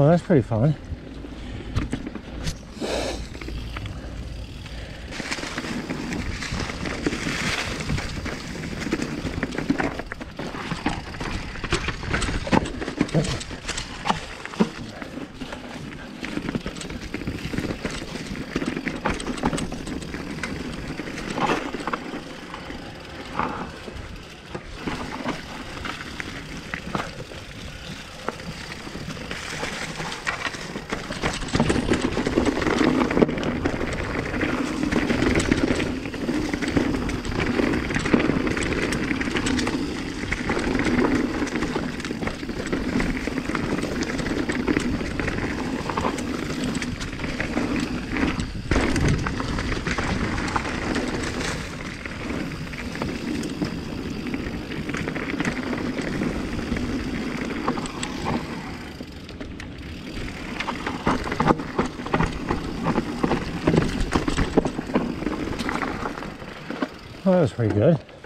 Oh, that's pretty fun. Well, that was pretty good.